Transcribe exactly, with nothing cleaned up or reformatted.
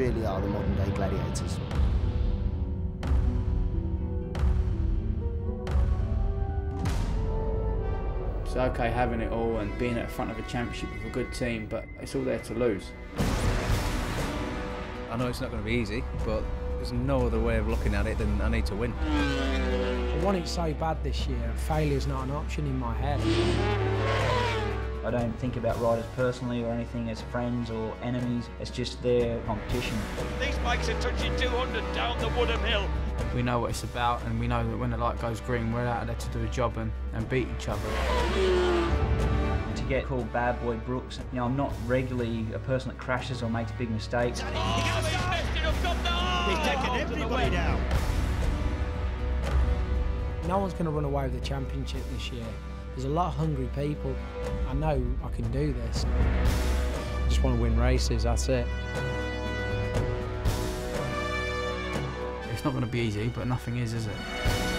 really are the modern day gladiators. It's okay having it all and being at the front of a championship with a good team, but it's all there to lose. I know it's not going to be easy, but there's no other way of looking at it than I need to win. I want it so bad this year, failure's not an option in my head. I don't think about riders personally or anything as friends or enemies, it's just their competition. These bikes are touching two hundred down the Woodham Hill. We know what it's about and we know that when the light goes green, we're out there to do a job and, and beat each other. To get called Bad Boy Brookes, you know, I'm not regularly a person that crashes or makes big mistakes. No one's going to run away with the championship this year. There's a lot of hungry people. I know I can do this. I just want to win races, that's it. It's not going to be easy, but nothing is, is it?